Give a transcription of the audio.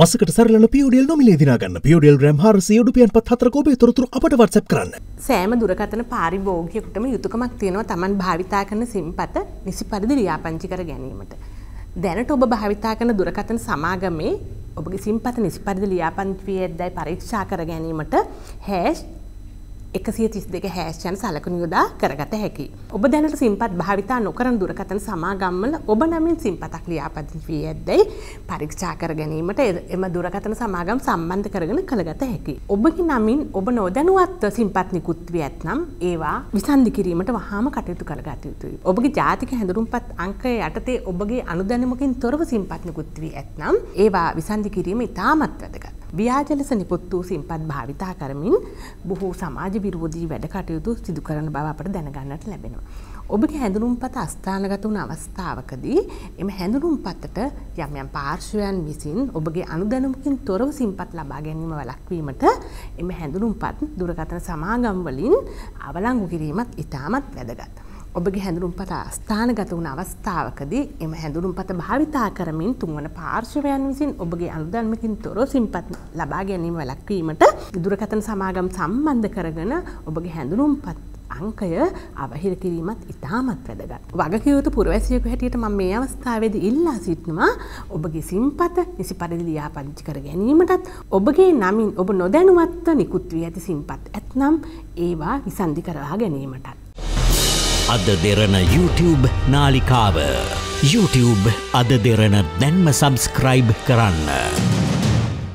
මසකට සරලන PODL නොමිලේ දිනා ගන්න PODL ග්‍රෑම් 424 ක ඔබේ තොරතුරු අපට WhatsApp කරන්න. සෑම දුරකථන පාරිභෝගිකයෙකුටම යුතුයකමක් තියෙනවා Taman භාවිතා කරන සිම්පත නිසි පරිදි ලියාපදිංචි කර ගැනීමට. දැනට ඔබ භාවිතා කරන දුරකථන සමාගමේ ඔබගේ සිම්පත නිසි පරිදි ලියාපදිංචි වේදයි පරීක්ෂා කර ගැනීමට #132# යන සලකුණ යොදා කරගත හැකියි. ඔබ දැනට සිම්පත් භාවිතා නොකරන දුරකථන සමාගම්වල ඔබ නමින් සිම්පතක් ලියාපදිංචි වී පරීක්ෂා කර ගැනීමට එම දුරකථන සමාගම් සම්බන්ධ කරගෙන කළගත හැකියි. ඔබගේ නමින් ඔබ නොදැනුවත්ව සිම්පත් නිකුත් වී ඇතනම් ඒවා විසන්ධි කිරීමට වහාම කටයුතු කරගත යුතුයි. ඔබගේ ජාතික හැඳුනුම්පත් අංකය යටතේ ඔබගේ අනුදැනුමකින් තොරව සිම්පත් නිකුත් වී ඇතනම් ඒවා විසන්ධි කිරීම ඉතාමත් වැදගත්. ව්‍යාජ ලෙස නිකුත් වූ සිම්පත් භාවිතා කරමින් බොහෝ සමාජ විරෝධී වැඩ කටයුතු සිදු කරන බව අපට දැනගන්නට ලැබෙනවා. ඔබගේ හැඳුනුම්පත් අස්ථානගත වුණු අවස්ථාවකදී එම හැඳුනුම්පතට යම් යම් පාර්ශ්වයන් විසින් ඔබගේ අනුදැනුමකින් තොරව සිම්පත් ලබා ගැනීම වළක්වීමට එම හැඳුනුම්පත් දුරකථන සමාගම් වලින් අවලංගු කිරීමත් ඉතාමත් වැදගත්. ඔබගේ හැඳුනුම්පත ස්ථානගත වුණ අවස්ථාවකදී එම හැඳුනුම්පත භාවිතා කරමින් තුන්වන පාර්ශ්වයන් විසින් ඔබගේ අනුදැනුමකින් තොරව සිම්පත් ලබා ගැනීම වළක්වීමට දුරකථන සමාගම් සම්බන්ධ කරගෙන ඔබගේ හැඳුනුම්පත් අංකය අවහිර කිරීමත් ඉතාමත් වැදගත්. වගකීතු පුරවැසියෙකු හැටියට මම මේ අවස්ථාවේදී ඉල්ලා සිටිනවා ඔබගේ සිම්පත නිසි පරිදි ලියාපදිංචි කර ගැනීමටත් ඔබගේ නමින් ඔබ නොදැනුවත්ව නිකුත් වී ඇති සිම්පත් ඇතනම් ඒවා විසන්ධි කරවා ගැනීමටත්. Ada Derana YouTube nalikawa YouTube Ada Derana denma subscribe karanna.